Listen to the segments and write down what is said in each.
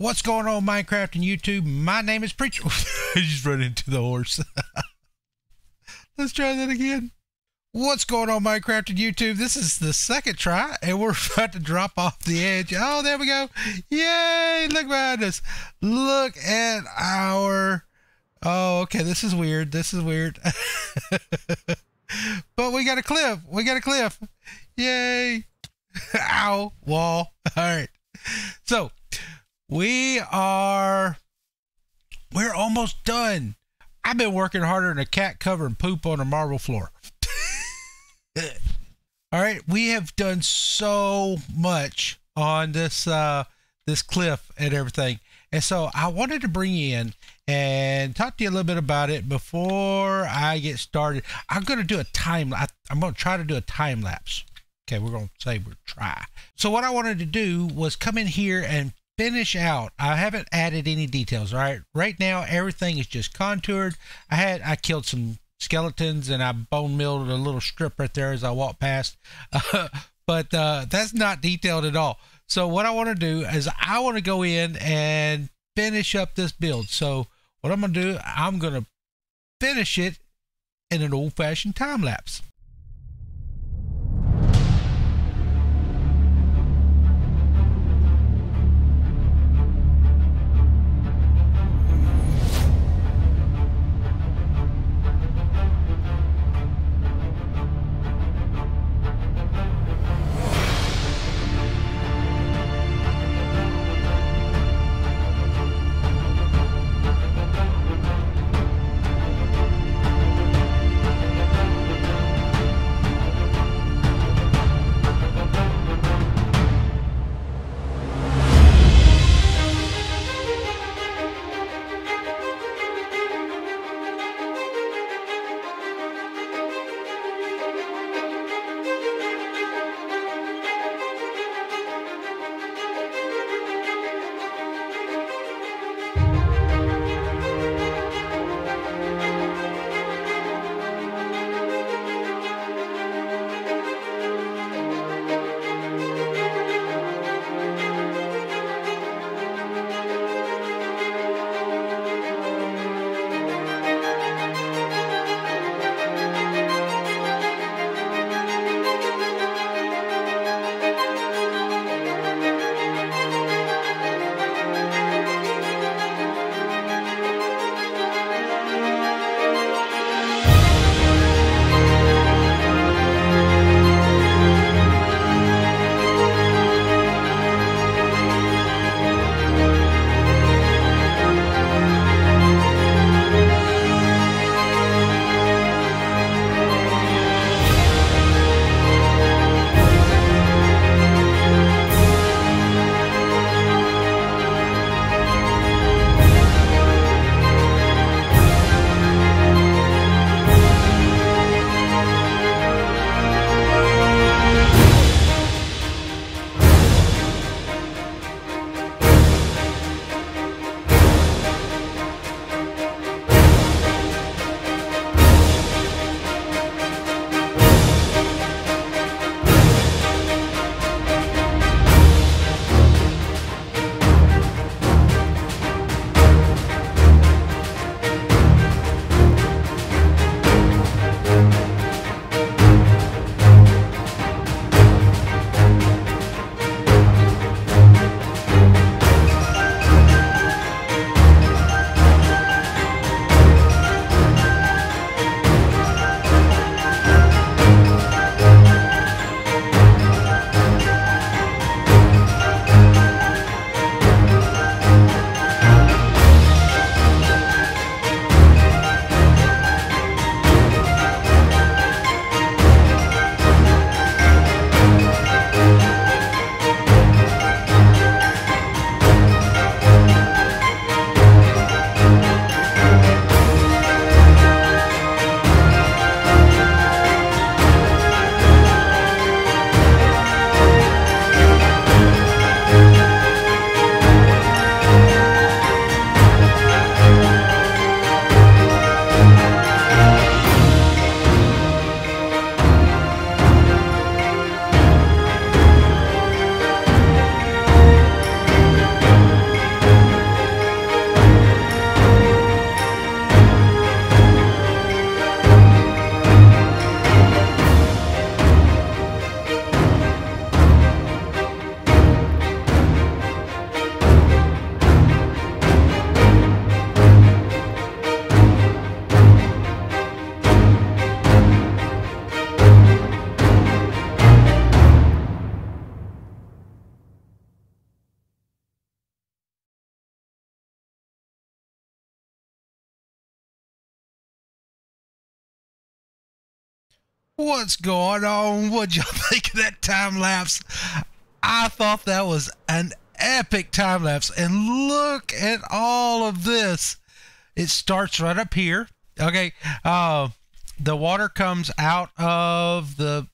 What's going on, Minecraft and YouTube? My name is Preacher. I just run into the horse. Let's try that again. What's going on, Minecraft and YouTube? This is the second try, and we're about to drop off the edge. Oh, there we go. Yay! Look behind us. Look at our... Oh, okay. This is weird. This is weird. But we got a cliff. We got a cliff. Yay. Ow. Wall. All right. So... We're almost done. I've been working harder than a cat covering poop on a marble floor. All right, we have done so much on this this cliff and everything, and so I wanted to bring you in and talk to you a little bit about it before I get started. I'm gonna do a time. I'm gonna try to do a time lapse. Okay, we're gonna say we'll try. So what I wanted to do was come in here and finish out. I haven't added any details. All right, right now everything is just contoured. I killed some skeletons and I bone milled a little strip right there as I walked past, but that's not detailed at all. So what I want to do is I want to go in and finish up this build. So what I'm gonna do, I'm gonna finish it in an old-fashioned time lapse. What's going on? What'd y'all think of that time lapse? I thought that was an epic time lapse. And look at all of this. It starts right up here. Okay. The water comes out of the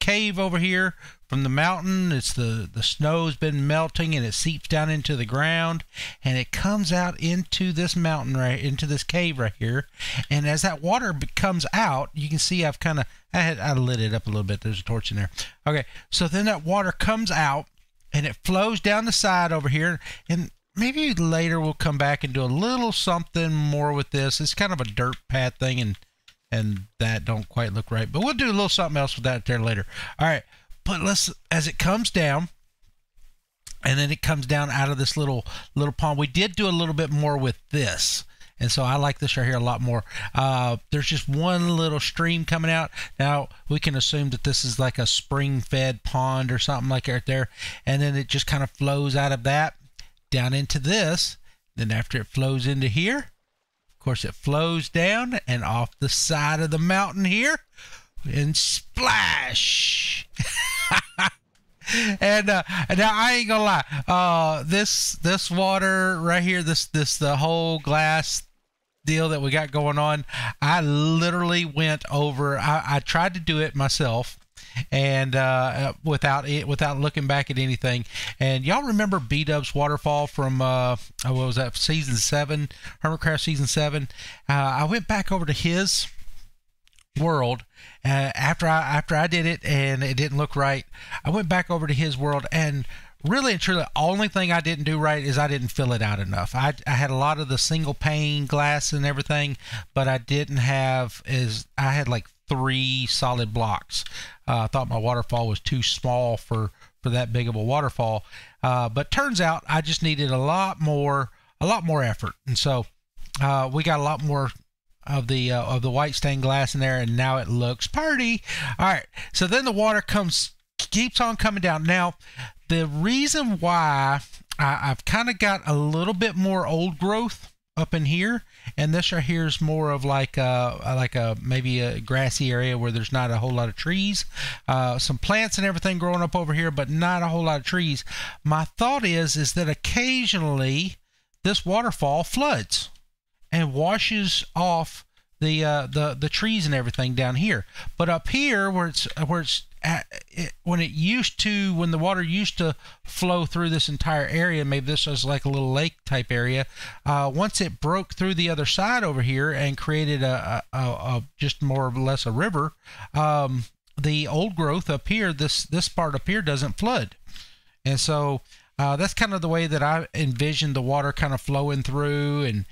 cave over here from the mountain. It's the snow's been melting and it seeps down into the ground and it comes out into this mountain, right into this cave right here. And as that water comes out, you can see I've kind of I lit it up a little bit. There's a torch in there. Okay, so then that water comes out and it flows down the side over here, and maybe later we'll come back and do a little something more with this. It's kind of a dirt pad thing, and that don't quite look right, but we'll do a little something else with that there later. All right, but let's, as it comes down, and then it comes down out of this little pond. We did do a little bit more with this, and so I like this right here a lot more. There's just one little stream coming out. Now we can assume that this is like a spring-fed pond or something like right there, and then it just kind of flows out of that down into this. Then after it flows into here, of course it flows down and off the side of the mountain here and splash. And now I ain't gonna lie, this water right here, this the whole glass deal that we got going on, I literally went over, I tried to do it myself, and without looking back at anything. And y'all remember B-Dub's waterfall from what was that, season 7, Hermitcraft season 7? I went back over to his world after I did it and it didn't look right. I went back over to his world, and really and truly, the only thing I didn't do right is I didn't fill it out enough. I had a lot of the single pane glass and everything, but I didn't have, is I had like 3 solid blocks. I thought my waterfall was too small for that big of a waterfall, but turns out I just needed a lot more effort. And so we got a lot more of the white stained glass in there, and now it looks pretty. All right, so then the water keeps on coming down. Now the reason why I've kind of got a little bit more old growth up in here, and this right here is more of like a maybe a grassy area where there's not a whole lot of trees, some plants and everything growing up over here, but not a whole lot of trees. My thought is that occasionally this waterfall floods and washes off the trees and everything down here. But up here when the water used to flow through this entire area, maybe this was like a little lake type area, once it broke through the other side over here and created a just more or less a river, the old growth up here, this part up here doesn't flood. And so that's kind of the way that I envisioned the water kind of flowing through and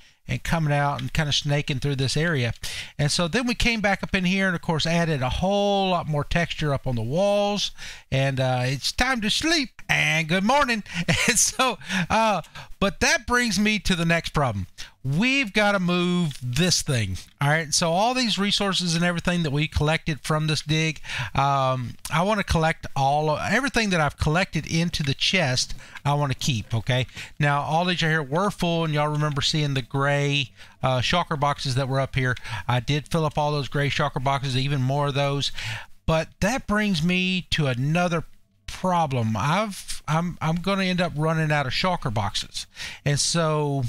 coming out and kind of snaking through this area. And so then we came back up in here and of course added a whole lot more texture up on the walls, and it's time to sleep and good morning. And so but that brings me to the next problem. We've got to move this thing. All right, so all these resources and everything that we collected from this dig, I want to collect everything that I've collected into the chest. I want to keep. Okay, now all these are here were full, and y'all remember seeing the gray shulker boxes that were up here. I did fill up all those gray shulker boxes, even more of those. But that brings me to another problem. I'm going to end up running out of shulker boxes, and so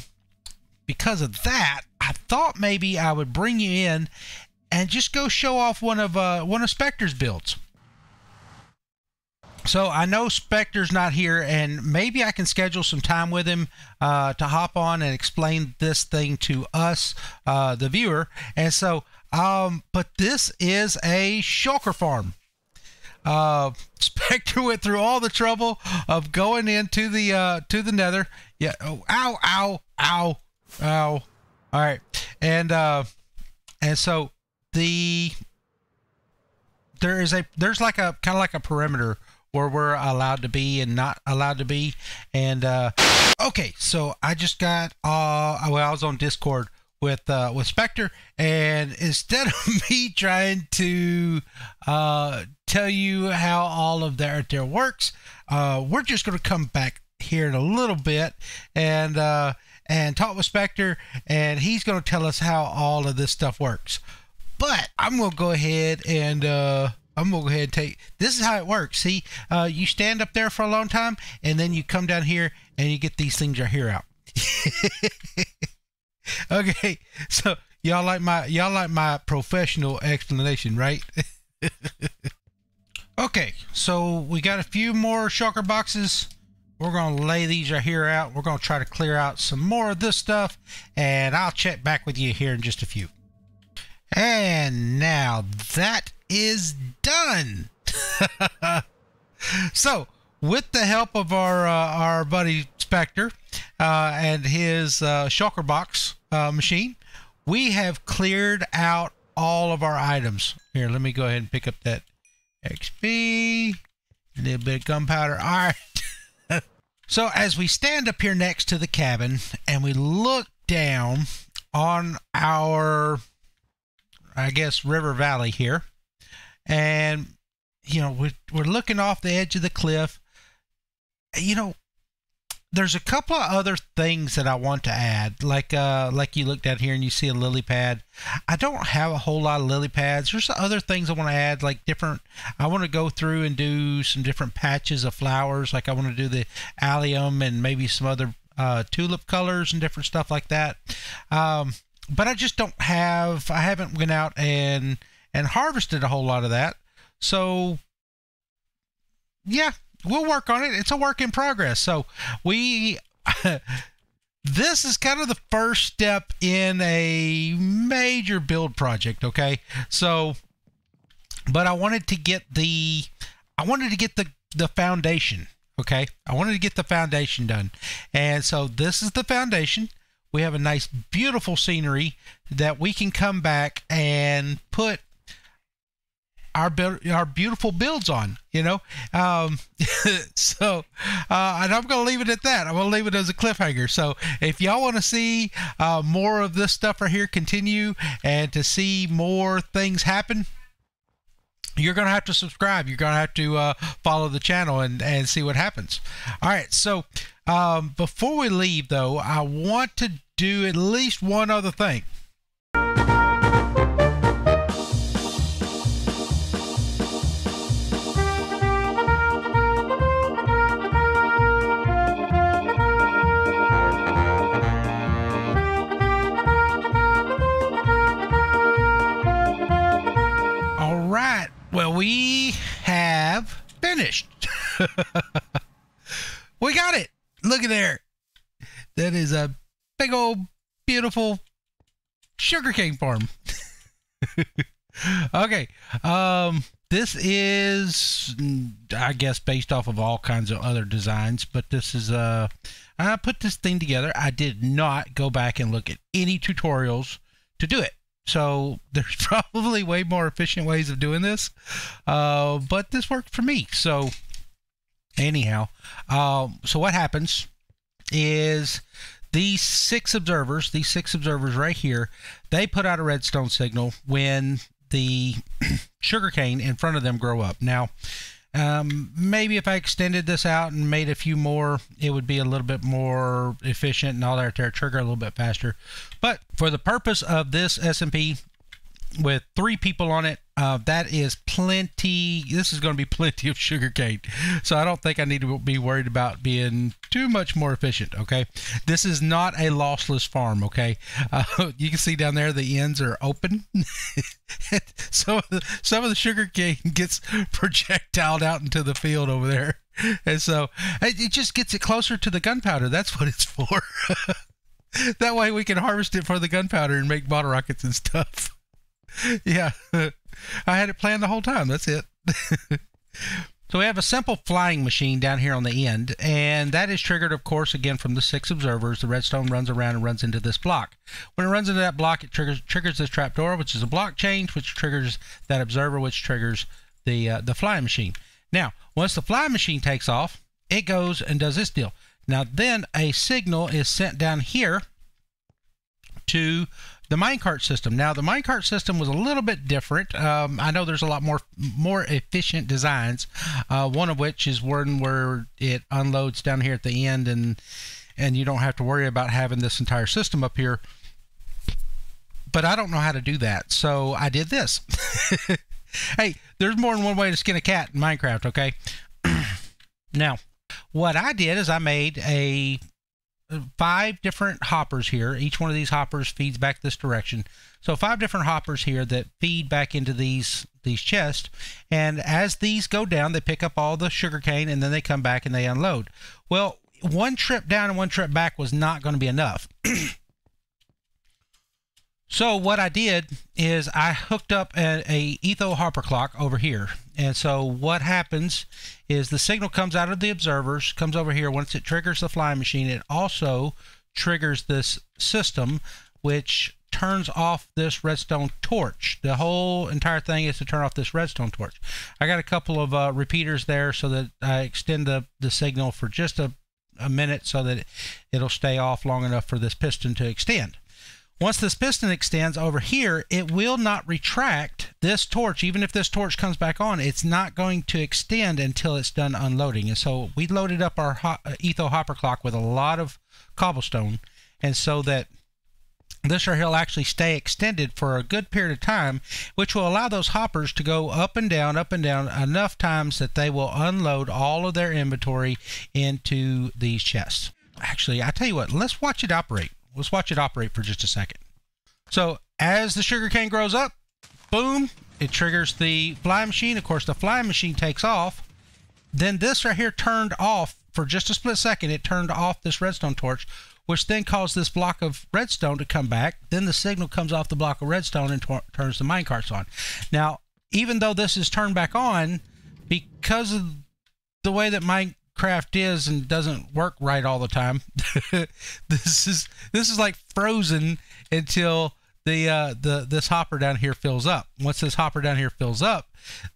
because of that, I thought maybe I would bring you in and just go show off one of Spectre's builds. So I know Spectre's not here, and maybe I can schedule some time with him to hop on and explain this thing to us, the viewer. And so, but this is a shulker farm. Spectre went through all the trouble of going into the to the Nether. Yeah. Oh, ow! Ow! Ow! Ow. All right, and so there's like a kind of like a perimeter where we're allowed to be and not allowed to be. And okay, so I just got well, I was on Discord with Spectre, and instead of me trying to tell you how all of that there works, we're just gonna come back here in a little bit and talk with Spectre, and he's going to tell us how all of this stuff works. But I'm gonna go ahead and take, this is how it works. See, you stand up there for a long time and then you come down here and you get these things right here out. Okay, so y'all like my professional explanation, right? Okay, so we got a few more shulker boxes. We're gonna lay these right here out. We're gonna try to clear out some more of this stuff, and I'll check back with you here in just a few. And now that is done. So with the help of our buddy Spectre and his shulker box machine, we have cleared out all of our items. Here, let me go ahead and pick up that XP, a little bit of gunpowder. All right. So as we stand up here next to the cabin and we look down on our, I guess, river valley here, and you know, we're looking off the edge of the cliff. You know, there's a couple of other things that I want to add, like you look down here and you see a lily pad. I don't have a whole lot of lily pads. There's other things I want to add, like different, I want to go through and do some different patches of flowers. Like I want to do the allium and maybe some other tulip colors and different stuff like that. But I just don't have, I haven't went out and harvested a whole lot of that. So yeah, we'll work on it. It's a work in progress. So we, this is kind of the first step in a major build project. Okay. So, but I wanted to get the, I wanted to get the foundation. Okay. I wanted to get the foundation done. And so this is the foundation. We have a nice, beautiful scenery that we can come back and put our beautiful builds on, you know. So and I'm gonna leave it at that. I'm gonna leave it as a cliffhanger. So if y'all want to see more of this stuff right here continue and to see more things happen, you're gonna have to subscribe. You're gonna have to follow the channel and see what happens. All right, so before we leave though, I want to do at least one other thing. We have finished. We got it. Look at there. That is a big old beautiful sugarcane farm. Okay. This is, I guess, based off of all kinds of other designs, but this is I put this thing together. I did not go back and look at any tutorials to do it. So there's probably way more efficient ways of doing this, but this worked for me. So anyhow, so what happens is these six observers right here, they put out a redstone signal when the sugarcane in front of them grow up. Now, maybe if I extended this out and made a few more, it would be a little bit more efficient and all that there, trigger a little bit faster. But for the purpose of this SMP with 3 people on it, that is plenty. This is going to be plenty of sugarcane. So I don't think I need to be worried about being too much more efficient. Okay. This is not a lossless farm. Okay. You can see down there, the ends are open. some of the sugarcane gets projectiled out into the field over there. And so it just gets it closer to the gunpowder. That's what it's for. That way we can harvest it for the gunpowder and make bottle rockets and stuff. Yeah, I had it planned the whole time. That's it. So we have a simple flying machine down here on the end, and that is triggered, of course, again from the 6 observers. The redstone runs around and runs into this block. When it runs into that block, it triggers this trapdoor, which is a block change, which triggers that observer, which triggers the flying machine. Now, once the flying machine takes off, it goes and does this deal. Now, then a signal is sent down here to the minecart system. Now the minecart system was a little bit different. I know there's a lot more efficient designs. One of which is one where it unloads down here at the end, and you don't have to worry about having this entire system up here. but I don't know how to do that, so I did this. Hey, there's more than one way to skin a cat in Minecraft, okay? Now, what I did is I made a 5 different hoppers here. Each one of these hoppers feeds back this direction. So 5 different hoppers here that feed back into these chests. And as these go down, they pick up all the sugarcane, and then they come back and they unload. Well, one trip down and one trip back was not going to be enough. So what I did is I hooked up a Etho Hopper Clock over here. And so what happens is the signal comes out of the observers, comes over here. Once it triggers the flying machine, it also triggers this system, which turns off this redstone torch. The whole entire thing is to turn off this redstone torch. I got a couple of repeaters there so that I extend the signal for just a minute so that it'll stay off long enough for this piston to extend. Once this piston extends over here, it will not retract this torch. Even if this torch comes back on, it's not going to extend until it's done unloading. And so we loaded up our Etho Hopper Clock with a lot of cobblestone, and so that this or he'll actually stay extended for a good period of time, which will allow those hoppers to go up and down enough times that they will unload all of their inventory into these chests. Actually, I tell you what, let's watch it operate. Let's watch it operate for just a second. So as the sugarcane grows up, boom, it triggers the flying machine. Of course, the flying machine takes off. Then this right here turned off for just a split second. It turned off this redstone torch, which then caused this block of redstone to come back. Then the signal comes off the block of redstone and turns the minecarts on. Now, even though this is turned back on, because of the way that Minecraft is and doesn't work right all the time, this is like frozen until this hopper down here fills up. Once this hopper down here fills up,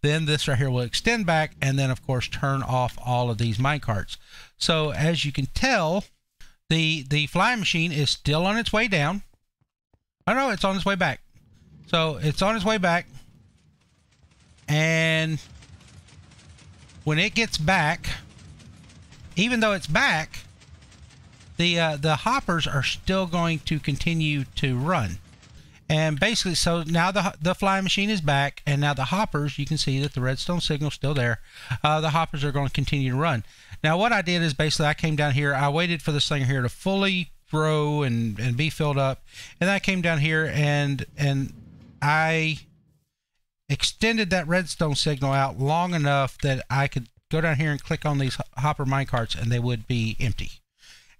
then this right here will extend back and then of course turn off all of these minecarts. So as you can tell, the flying machine is still on its way down. Oh no, it's on its way back. So it's on its way back, and when it gets back, even though it's back, the hoppers are still going to continue to run. And basically, so now the flying machine is back, and now the hoppers, you can see that the redstone signal's still there. The hoppers are going to continue to run. Now what I did is basically I came down here, I waited for this thing here to fully grow and be filled up, and then I came down here and I extended that redstone signal out long enough that I could go down here and click on these hopper minecarts and they would be empty.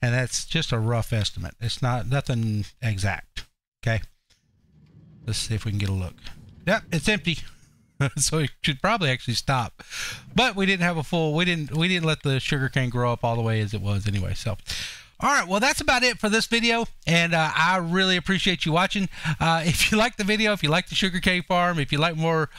And that's just a rough estimate. It's not nothing exact. Okay. Let's see if we can get a look. Yep, it's empty. So it should probably actually stop. But we didn't have a full, we didn't let the sugarcane grow up all the way as it was anyway. So all right, well, that's about it for this video, and I really appreciate you watching. If you like the video, if you like the sugarcane farm, if you like more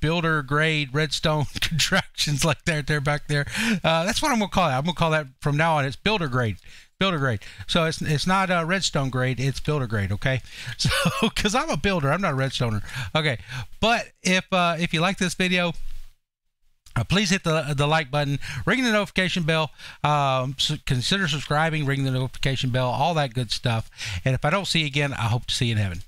builder grade redstone contractions like that there back there, that's what I'm gonna call it. I'm gonna call that from now on, it's builder grade. Builder grade. So it's not redstone grade, it's builder grade, okay? So, because I'm a builder, I'm not a redstoner. Okay, but if you like this video, please hit the like button, ring the notification bell, consider subscribing, ring the notification bell, all that good stuff. And if I don't see you again, I hope to see you in heaven.